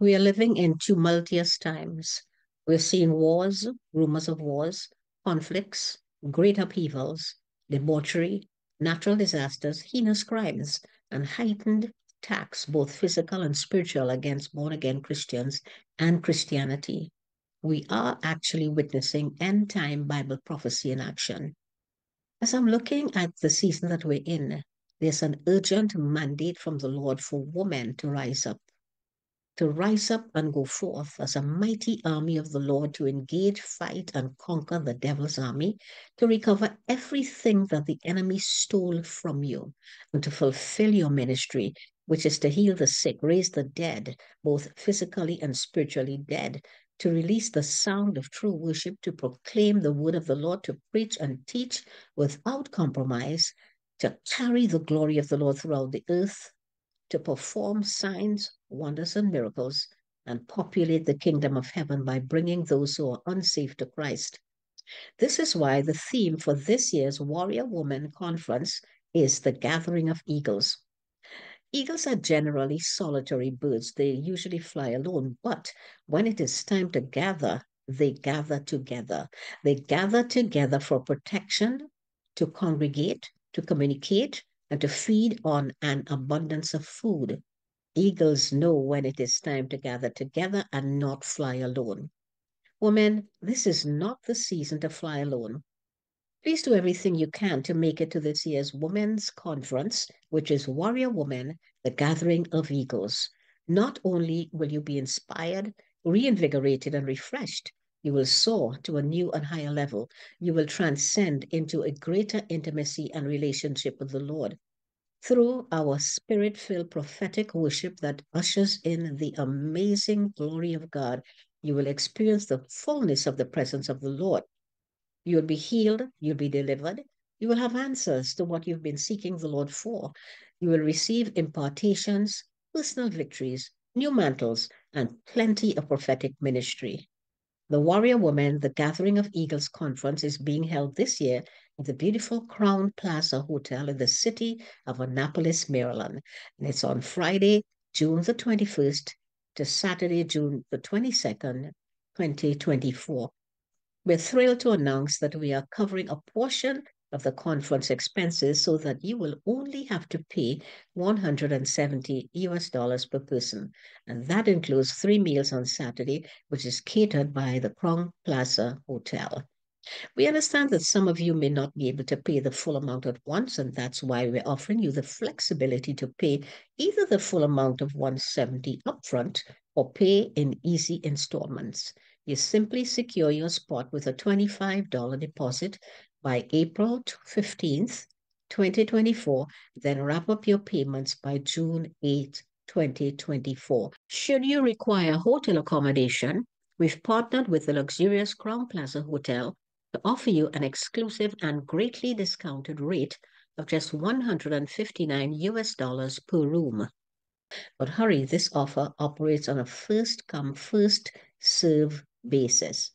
We are living in tumultuous times. We're seeing wars, rumors of wars, conflicts, great upheavals, debauchery, natural disasters, heinous crimes, and heightened attacks, both physical and spiritual, against born-again Christians and Christianity. We are actually witnessing end-time Bible prophecy in action. As I'm looking at the season that we're in, there's an urgent mandate from the Lord for women to rise up and go forth as a mighty army of the Lord to engage, fight, and conquer the devil's army, to recover everything that the enemy stole from you, and to fulfill your ministry, which is to heal the sick, raise the dead, both physically and spiritually dead, to release the sound of true worship, to proclaim the word of the Lord, to preach and teach without compromise, to carry the glory of the Lord throughout the earth, to perform signs, wonders, and miracles, and populate the kingdom of heaven by bringing those who are unsaved to Christ. This is why the theme for this year's Warrior Woman Conference is the Gathering of Eagles. Eagles are generally solitary birds. They usually fly alone, but when it is time to gather, they gather together. They gather together for protection, to congregate, to communicate, and to feed on an abundance of food. Eagles know when it is time to gather together and not fly alone. Women, this is not the season to fly alone. Please do everything you can to make it to this year's Women's Conference, which is Warrior Woman, the Gathering of Eagles. Not only will you be inspired, reinvigorated, and refreshed, you will soar to a new and higher level. You will transcend into a greater intimacy and relationship with the Lord through our spirit-filled prophetic worship that ushers in the amazing glory of God. You will experience the fullness of the presence of the Lord. You'll be healed. You'll be delivered. You will have answers to what you've been seeking the Lord for. You will receive impartations, personal victories, new mantles, and plenty of prophetic ministry. The Warrior Woman, the Gathering of Eagles Conference is being held this year at the beautiful Crowne Plaza Hotel in the city of Annapolis, Maryland. And it's on Friday, June the 21st to Saturday, June the 22nd, 2024. We're thrilled to announce that we are covering a portion of the conference expenses so that you will only have to pay $170 per person. And that includes 3 meals on Saturday, which is catered by the Crowne Plaza Hotel. We understand that some of you may not be able to pay the full amount at once, and that's why we're offering you the flexibility to pay either the full amount of $170 upfront or pay in easy installments. You simply secure your spot with a $25 deposit by April 15th, 2024, then wrap up your payments by June 8th, 2024. Should you require hotel accommodation, we've partnered with the luxurious Crowne Plaza Hotel to offer you an exclusive and greatly discounted rate of just $159 per room. But hurry, this offer operates on a first-come, first-serve basis.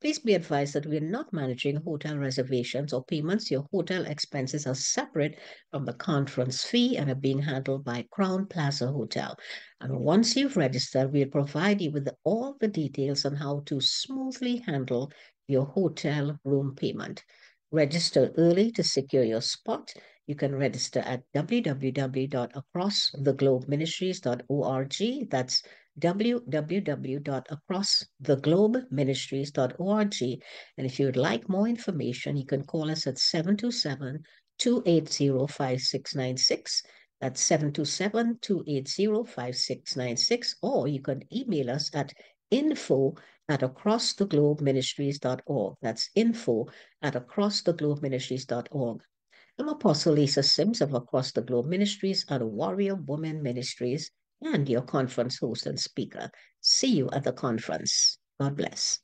Please be advised that we are not managing hotel reservations or payments. Your hotel expenses are separate from the conference fee and are being handled by Crowne Plaza Hotel. And once you've registered, we'll provide you with all the details on how to smoothly handle your hotel room payment. Register early to secure your spot. You can register at www.acrosstheglobeministries.org. That's www.acrosstheglobeministries.org. And if you would like more information, you can call us at 727-280-5696. That's 727-280-5696. Or you can email us at info@acrosstheglobeministries.org. That's info@acrosstheglobeministries.org. I'm Apostle Lisa Sims of Across the Globe Ministries and Warrior Woman Ministries, and your conference host and speaker. See you at the conference. God bless.